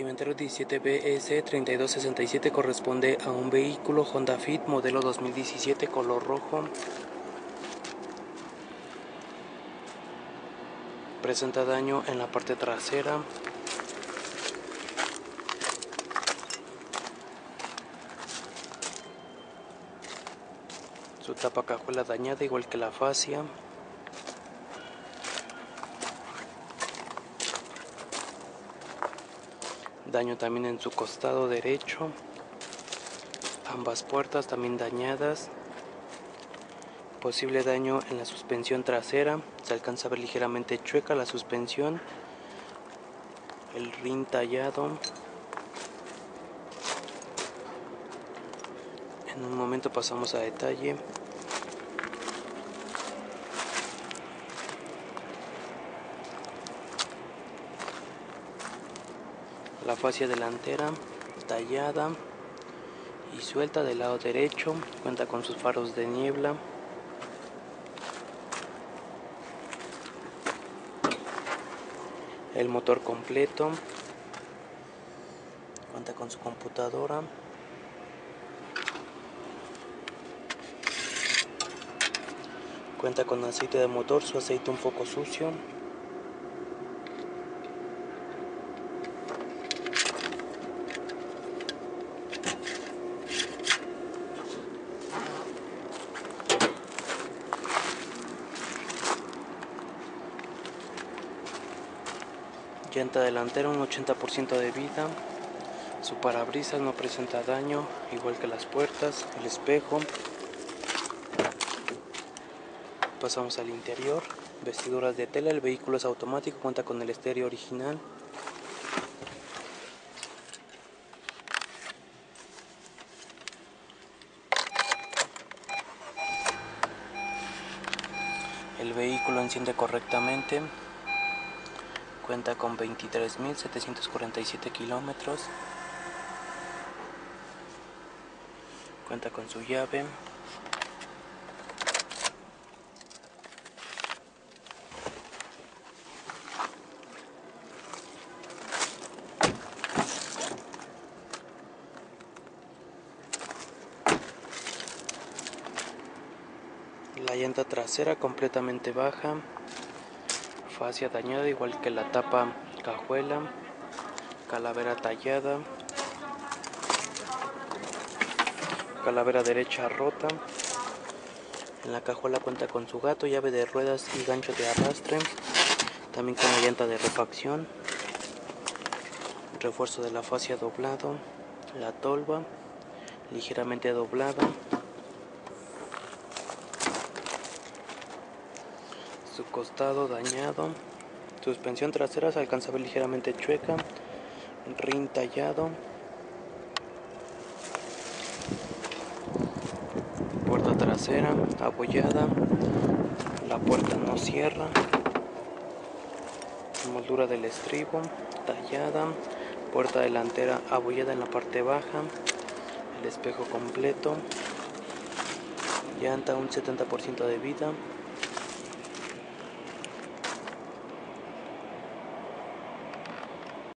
Inventario 17BS3267 corresponde a un vehículo Honda Fit modelo 2017 color rojo. Presenta daño en la parte trasera. Su tapacajuela dañada igual que la fascia. Daño también en su costado derecho, ambas puertas también dañadas, posible daño en la suspensión trasera, se alcanza a ver ligeramente chueca la suspensión, el rin tallado. En un momento pasamos a detalle. La fascia delantera tallada y suelta del lado derecho, cuenta con sus faros de niebla. El motor completo, cuenta con su computadora. Cuenta con aceite de motor, su aceite un poco sucio. Llanta delantera un 80% de vida, su parabrisas no presenta daño, igual que las puertas, el espejo. Pasamos al interior, vestiduras de tela, el vehículo es automático, cuenta con el estéreo original. El vehículo enciende correctamente. Cuenta con 23.747 kilómetros. Cuenta con su llave. La llanta trasera completamente baja. Fascia dañada igual que la tapa cajuela, calavera tallada, calavera derecha rota. En la cajuela cuenta con su gato, llave de ruedas y gancho de arrastre, también con la llanta de refacción, refuerzo de la fascia doblado, la tolva ligeramente doblada. Su costado dañado, suspensión trasera se alcanza a ver ligeramente chueca, rin tallado, puerta trasera abollada, la puerta no cierra, moldura del estribo tallada, puerta delantera abollada en la parte baja, el espejo completo, llanta un 70% de vida.